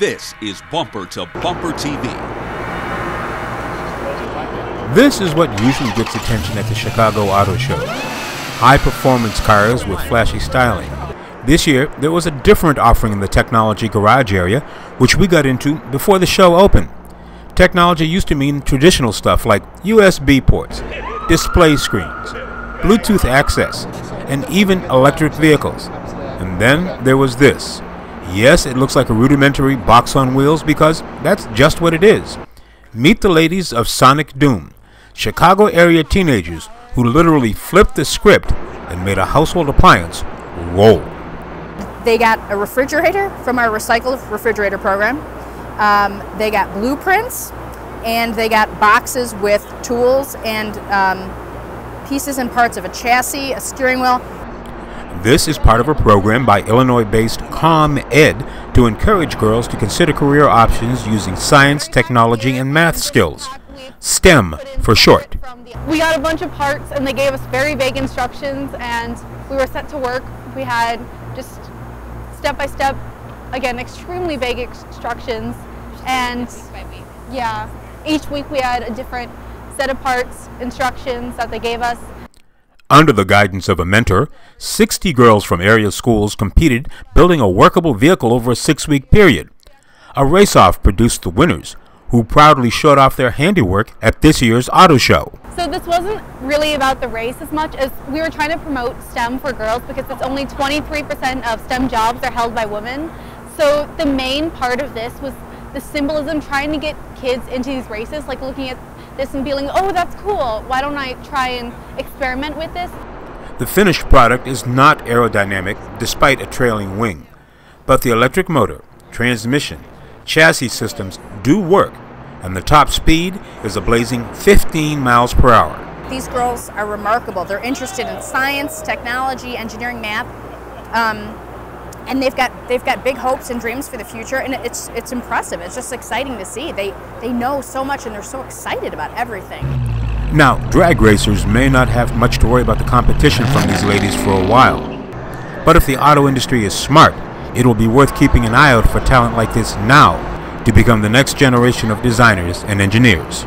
This is Bumper to Bumper TV. This is what usually gets attention at the Chicago Auto Show. High-performance cars with flashy styling. This year, there was a different offering in the technology garage area, which we got into before the show opened. Technology used to mean traditional stuff like USB ports, display screens, Bluetooth access, and even electric vehicles. And then there was this. Yes, it looks like a rudimentary box on wheels because that's just what it is. Meet the ladies of Sonic Doom, Chicago area teenagers who literally flipped the script and made a household appliance roll. They got a refrigerator from our recycled refrigerator program. They got blueprints, and they got boxes with tools and pieces and parts of a chassis, a steering wheel. This is part of a program by Illinois-based ComEd to encourage girls to consider career options using science, technology, and math skills. STEM for short. We got a bunch of parts and they gave us very vague instructions and we were set to work. We had just step-by-step, again, extremely vague instructions, and yeah, each week we had a different set of parts, instructions that they gave us. Under the guidance of a mentor, 60 girls from area schools competed building a workable vehicle over a 6-week period. A race-off produced the winners, who proudly showed off their handiwork at this year's auto show. So this wasn't really about the race as much as we were trying to promote STEM for girls, because it's only 23% of STEM jobs are held by women. So the main part of this was the symbolism, trying to get kids into these races, like looking at this and feeling, oh, that's cool, why don't I try and experiment with this? The finished product is not aerodynamic despite a trailing wing, but the electric motor, transmission, chassis systems do work, and the top speed is a blazing 15 miles per hour. These girls are remarkable. They're interested in science, technology, engineering, math, and they've got big hopes and dreams for the future, and it's impressive. It's just exciting to see. They know so much and they're so excited about everything. Now, drag racers may not have much to worry about the competition from these ladies for a while, but if the auto industry is smart, it will be worth keeping an eye out for talent like this now to become the next generation of designers and engineers.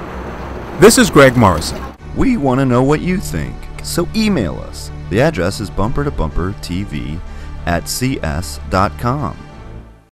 This is Greg Morrison. We want to know what you think, so email us. The address is bumpertobumpertv@cs.com.